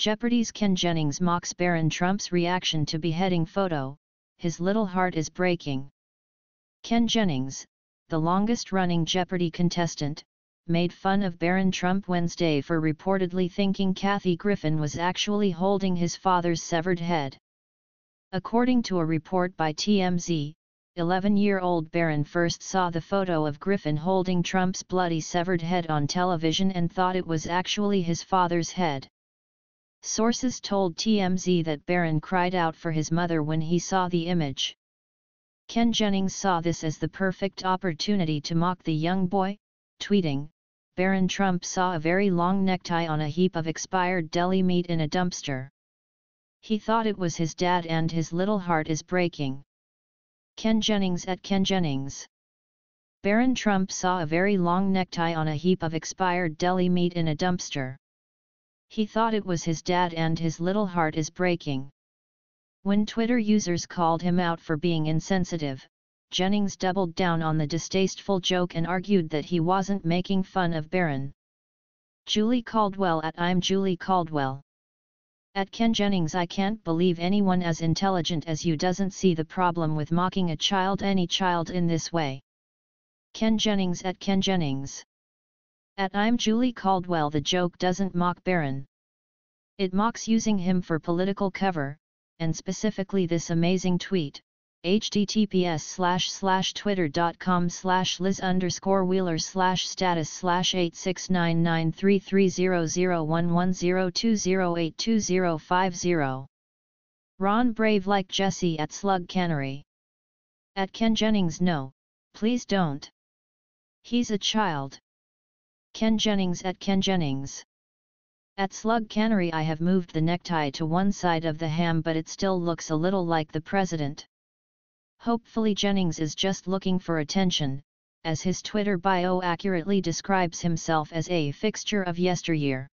Jeopardy's Ken Jennings mocks Barron Trump's reaction to beheading photo, his little heart is breaking. Ken Jennings, the longest-running Jeopardy contestant, made fun of Barron Trump Wednesday for reportedly thinking Kathy Griffin was actually holding his father's severed head. According to a report by TMZ, 11-year-old Barron first saw the photo of Griffin holding Trump's bloody severed head on television and thought it was actually his father's head. Sources told TMZ that Barron cried out for his mother when he saw the image. Ken Jennings saw this as the perfect opportunity to mock the young boy, tweeting, "Barron Trump saw a very long necktie on a heap of expired deli meat in a dumpster. He thought it was his dad and his little heart is breaking." Ken Jennings at Ken Jennings. Barron Trump saw a very long necktie on a heap of expired deli meat in a dumpster. He thought it was his dad and his little heart is breaking. When Twitter users called him out for being insensitive, Jennings doubled down on the distasteful joke and argued that he wasn't making fun of Barron. Julie Caldwell at I'm Julie Caldwell. At Ken Jennings, I can't believe anyone as intelligent as you doesn't see the problem with mocking any child in this way. Ken Jennings at Ken Jennings. At I'm Julie Caldwell, the joke doesn't mock Barron. It mocks using him for political cover, and specifically this amazing tweet, https://twitter.com/liz_wheeler/status/8699330011020820520. Ron Brave like Jesse at Slug Cannery. At Ken Jennings, no, please don't. He's a child. Ken Jennings at Ken Jennings. At Slug Cannery, I have moved the necktie to one side of the ham, but it still looks a little like the president. Hopefully Jennings is just looking for attention, as his Twitter bio accurately describes himself as a fixture of yesteryear.